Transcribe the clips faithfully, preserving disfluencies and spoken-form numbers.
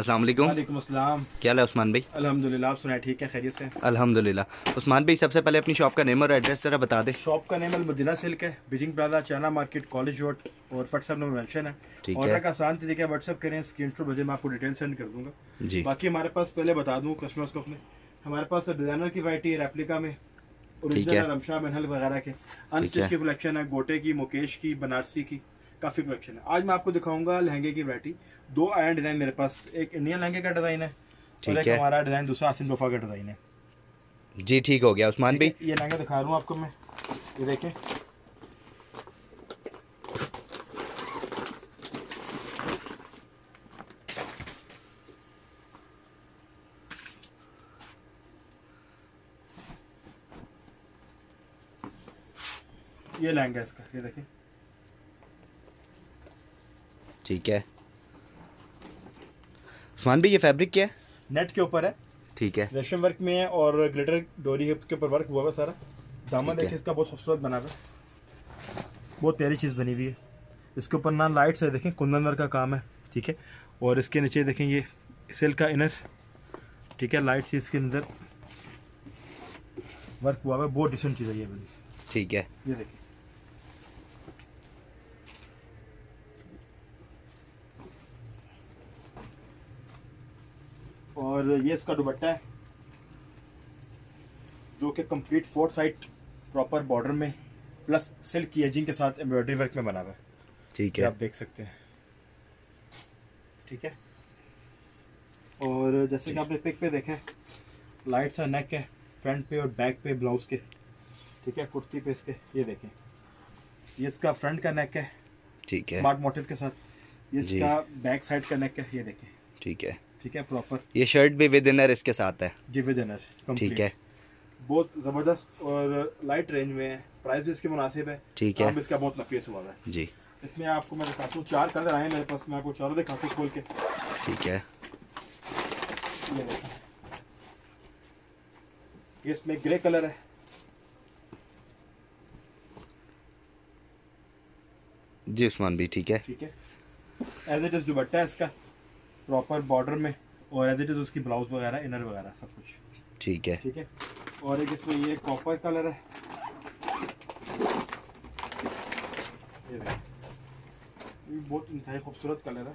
अस्सलाम वालेकुम। वालेकुम अस्सलाम। क्या हाल है उस्मान भाई? अल्हम्दुलिल्लाह, आप सुनाए ठीक है, खैरियत से? अल्हम्दुलिल्लाह। उस्मान भाई, सबसे पहले अपनी शॉप का नेम और एड्रेस जरा बता दे। शॉप का नेम अल मदीना सिल्क है, Beijing plaza, China market, college road और व्हाट्सएप नंबर मेंशन है। ऑर्डर का आसान तरीका है, व्हाट्सएप करें, स्क्रीनशॉट भेजें, मैं आपको डिटेल सेंड कर दूंगा जी। बाकी हमारे पास पहले बता दूं कस्टमर्स को अपने, हमारे पास डिजाइनर की वैरायटी है, रेप्लिका में, ओरिजिनल रमशा महल वगैरह के, अनस्टिच की कलेक्शन है, गोटे की, मुकेश की, बनारसी की, काफी कलेक्शन है। आज मैं आपको दिखाऊंगा लहंगे की वैरायटी। दो आयरन डिजाइन मेरे पास, एक इंडियन लहंगे का डिजाइन है और एक हमारा डिजाइन दूसरा आसिम तोफा का डिजाइन है जी। ठीक हो गया उस्मान भाई, ये लहंगा दिखा रहा हूँ आपको मैं, ये देखें, ये लहंगा इसका, ये देखें, ठीक है। उस्मान भाई, ये फैब्रिक क्या है? नेट के ऊपर है, ठीक है, रेशम वर्क में है और ग्लिटर डोरी के ऊपर वर्क हुआ है सारा। दामन देखिए इसका, बहुत खूबसूरत बना हुआ है, बहुत प्यारी चीज़ बनी हुई है। इसके ऊपर ना लाइट्स है, देखें कुंदन वर्क का काम है, ठीक है, और इसके नीचे देखें ये सिल्क का इनर, ठीक है, लाइट्स इसके अंदर वर्क हुआ है, बहुत डिसेंट चीज़ है ये बनी, ठीक है। ये देखिए और ये इसका दुपट्टा है जो कि complete four side proper border में प्लस सिल्क की एजिंग के साथ एम्ब्रॉयडरी वर्क में बना हुआ है, ठीक है, आप देख सकते हैं, ठीक है। और जैसे कि आपने पिक पे देखा है, लाइट्स है, नेक है फ्रंट पे और बैक पे ब्लाउज के, ठीक है, कुर्ती पे इसके, ये देखें, ये इसका फ्रंट का नेक है, ठीक है, स्मार्ट मोटिव के साथ, ये इसका बैक साइड का नेक है, ये देखें, ठीक है, ठीक है, प्रॉपर। ये शर्ट भी विद इनर इसके साथ है जी, विद इनर, ठीक है, बहुत जबरदस्त और लाइट रेंज में है, प्राइस भी इसके मुनासिब है, ठीक है, इसका बहुत नफीस हुआ है जी। इसमें आपको मैं दिखाता हूँ, चार कलर आए मेरे पास, मैं आपको चारों दिखाता हूँ खोल के, ठीक है। ये इसमें ग्रे कलर है, जी उस्मान भी, ठीक है, ठीक है। एज इट इज दुपट्टा है इसका, प्रॉपर बॉर्डर में और एज इट इज उसकी ब्लाउज वगैरह, इनर वगैरह सब कुछ, ठीक है, ठीक है। और एक इसमें ये कॉपर कलर है, ये ये बहुत इंतहाई खूबसूरत कलर है,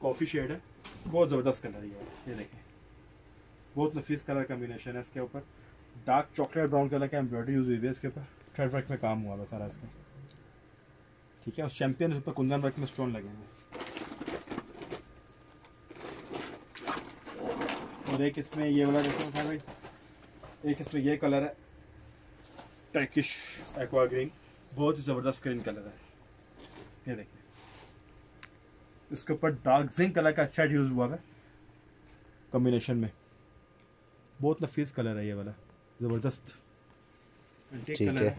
कॉफ़ी शेड है, बहुत ज़बरदस्त कलर है, ये देखें, बहुत नफीस कलर कम्बिनेशन है। इसके ऊपर डार्क चॉकलेट ब्राउन कलर का एम्ब्रॉयडरी यूज़ हुई है, इसके ऊपर थ्रेड वर्क में काम हुआ है सारा इसका, ठीक है, और चैम्पियन इस पर कुंदन वर्क में स्टोन लगेंगे। और एक इसमें ये वाला देखो भाई, एक इसमें ये कलर है, टर्किश एक्वा ग्रीन, बहुत ही ज़बरदस्त ग्रीन कलर है, ये देखिए, इसके ऊपर डार्क जिंक कलर का शेड यूज़ हुआ है कॉम्बिनेशन में, बहुत नफीस कलर है ये वाला, ज़बरदस्त, ठीक है।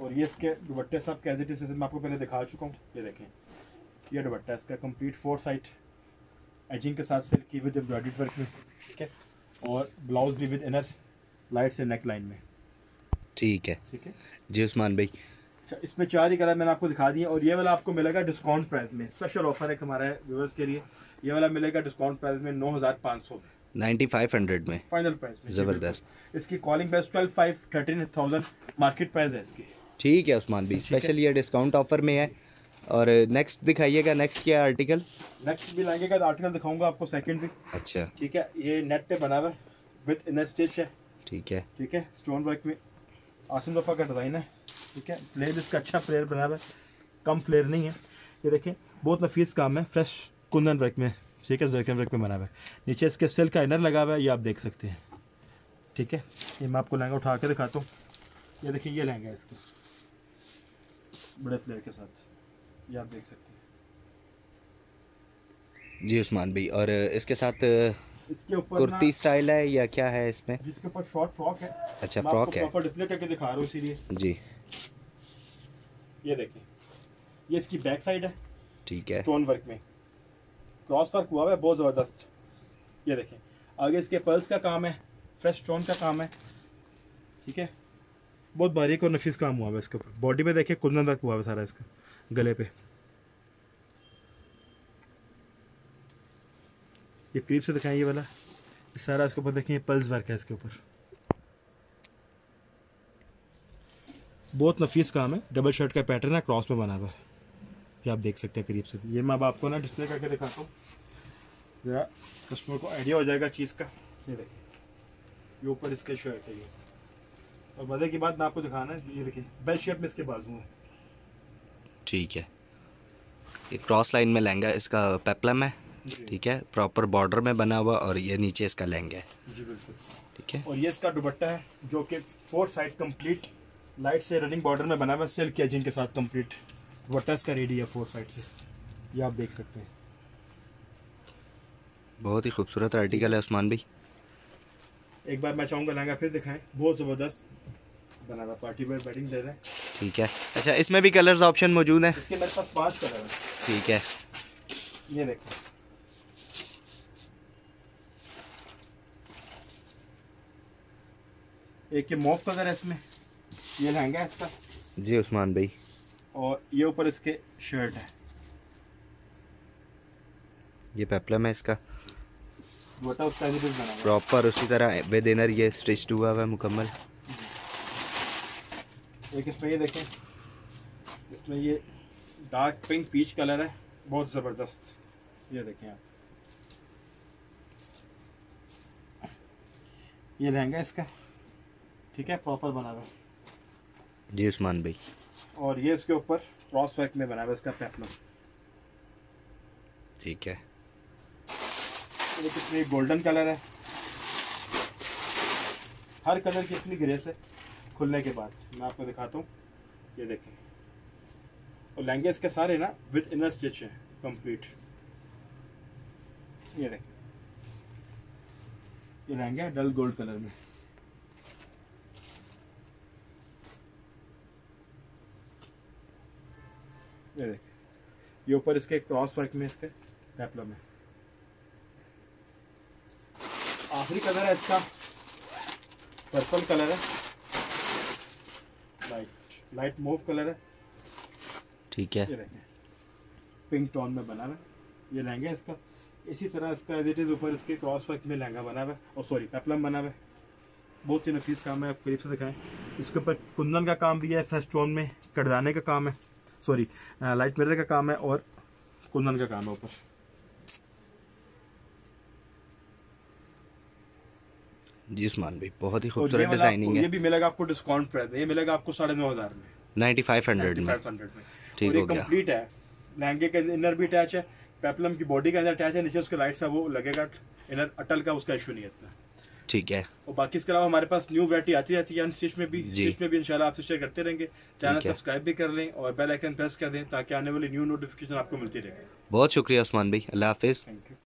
और ये इसके दुपट्टे साहब कैजिटी से मैं आपको पहले दिखा चुका हूँ, ये देखें, यह दुपट्टा है इसका, कम्प्लीट फोर साइड एजिंग के साथ सिल्क की विद एम्ब्रॉयडरी वर्क में, ठीक है, और ब्लाउज भी विद इनर, लाइट से नेक लाइन में, ठीक है, ठीक है जी उस्मान भाई। इसमें चार ही कलर मैंने आपको दिखा दिए और ये वाला आपको मिलेगा डिस्काउंट प्राइस में, स्पेशल ऑफर है हमारे व्यूअर्स के लिए, ये वाला मिलेगा डिस्काउंट प्राइस में नौ हज़ार पाँच सौ में, नाइन्टी फाइव हंड्रेड में फाइनल प्राइस में, ज़बरदस्त। इसकी calling price twelve five thirteen thousand market price है इसकी, ठीक है उस्मान भाई, स्पेशल ये डिस्काउंट ऑफर में है। और नेक्स्ट दिखाइएगा, नेक्स्ट क्या आर्टिकल? नेक्स्ट भी लाएंगे, आर्टिकल दिखाऊंगा आपको सेकंड भी, अच्छा, ठीक है, ये नेट पे बना हुआ है विद इनर स्टिच है, ठीक है, ठीक है, स्टोन वर्क में, आसिम तोफा का डिज़ाइन है, ठीक है, फ्लेयर इसका अच्छा फ्लेयर बना हुआ है, कम फ्लेयर नहीं है, ये देखें, बहुत नफीस काम है, फ्रेश कुंदन वर्क में, ठीक है, जरकन वर्क में बना हुआ है, नीचे इसके सिल्क का इनर लगा हुआ है, ये आप देख सकते हैं, ठीक है। ये मैं आपको लहंगा उठा के दिखाता हूँ, ये देखिए, ये लहंगा है इसका बड़े फ्लेयर के साथ, ये आप देख सकते हैं जी उस्मान भाई। और इसके साथ इसके ऊपर कुर्ती स्टाइल है या क्या है इसमें? जिसके ऊपर शॉर्ट फ्रॉक है, अच्छा फ्रॉक है, प्रॉपर डिस्प्ले करके दिखा रहा हूँ इसीलिए जी। ये देखिए, ये इसकी बैक साइड है, ठीक है, स्टोन वर्क में क्रॉस वर्क हुआ है, बहुत ज़बरदस्त, ये देखें, आगे इसके पर्ल्स का काम है, फ्रेश स्टोन का काम है, ठीक है, बहुत बारीक और नफीस काम हुआ है इसके ऊपर। बॉडी पे देखिए कुंदन वर्क हुआ है सारा इसका, गले पे, ये करीब से दिखाएं, ये वाला सारा इसके ऊपर देखें, पल्स वर्क है इसके ऊपर, बहुत नफीस काम है। डबल शर्ट का पैटर्न है, क्रॉस में बना हुआ है, ये आप देख सकते हैं करीब से। ये मैं अब आपको ना डिस्प्ले करके दिखाता हूँ, जरा कस्टमर को आइडिया हो जाएगा चीज़ का। ये देखिए, ये ऊपर इसके शर्ट है ये, और मजे की बात मैं आपको दिखाना है, ये देखिए बेल शेप में इसके बाजू हैं। ठीक है, ये क्रॉस लाइन में लहंगा इसका पेप्लम है, ठीक है, प्रॉपर बॉर्डर में बना हुआ, और ये नीचे इसका लहंगा है। जी बिल्कुल, ठीक है। और ये इसका दुपट्टा है जो कि फोर साइड कंप्लीट लाइट से रनिंग बॉर्डर में बना हुआ, सिल्क एजिंग के साथ कंप्लीट दुपट्टा इसका रेडी है फोर साइड से, ये आप देख सकते हैं। बहुत ही खूबसूरत आर्टिकल है उस्मान भाई। एक बार मैं चाहूँगा लहंगा फिर दिखाएं, बहुत ज़बरदस्त बना हुआ, पार्टी वेयर वेडिंग ले रहे हैं। ठीक है, अच्छा इसमें भी कलर्स ऑप्शन मौजूद हैं? इसके मेरे पास पाँच कलर हैं। ठीक है, ये देखो, एक ये मॉफ कलर है इसमें, ये लहंगा है इसका। जी उस्मान भाई, और ये ऊपर इसके शर्ट है, ये पेप्लम है इसका, दुपट्टा उसका भी बना हुआ प्रॉपर उसी तरह विद इनर, ये स्टिच हुआ हुआ मुकम्मल। एक इसमें ये देखें, इसमें ये डार्क पिंक पीच कलर है, बहुत ज़बरदस्त, ये देखें आप, ये लहंगा इसका, ठीक है, प्रॉपर बना हुआ। जी उस्मान भाई, और ये इसके ऊपर क्रॉस वर्क में बना हुआ इसका पेप्लम। ठीक है, इसमें गोल्डन कलर है, हर कलर की अपनी ग्रेस है। खुलने के बाद मैं आपको दिखाता हूँ, ये देखें, और लहंगे इसके सारे ना विद इनर स्टिच है कंप्लीट, ये देखें, ये लहंगा डल गोल्ड कलर में। ये देखें, ये ऊपर इसके क्रॉस वर्क में इसके पेप्लम है। आखिरी कलर है इसका पर्पल कलर है, लाइट लाइट मोव कलर है। ठीक है, ये पिंक टोन में बना हुआ है, ये लहंगा है इसका। इसी तरह इसका एज इट इज़ ऊपर इसके क्रॉस वर्क में लहंगा बना हुआ है, और सॉरी पेप्लम बना हुआ है, बहुत ही नफीस काम है। आप करीब से दिखाएं, इसके ऊपर कुंदन का काम भी है, फ्रेश टोन में कड़दाने का काम है, सॉरी लाइट मिरर का काम है, और कुंदन का काम है ऊपर। जी उस्मान भाई, बहुत ही खूबसूरत डिजाइनिंग है। ये भी मिलेगा आपको डिस्काउंट प्राइस में, ये मिलेगा आपको साढ़े नौ हज़ार में, नाइन्टी फाइव हंड्रेड में। ठीक है, ये कंप्लीट है, लहंगे के इनर भी अटैच है, पेप्लम की बॉडी के अंदर अटैच है, नीचे उसके लाइट सा वो लगेगा इनर अटल का, उसका इशू नहीं है। ठीक है, और बाकी इसके अलावा हमारे पास न्यू वैरायटी आती रहती है, अनस्टिच में भी, स्टिच में भी, इंशाल्लाह आपसे शेयर करते रहेंगे। चैनल सब्सक्राइब भी कर लें और बेल आइकन प्रेस कर दें ताकि आने वाली न्यू नोटिफिकेशन आपको मिलती रहे। बहुत शुक्रिया उस्मान भाई, अल्लाह हाफिज़।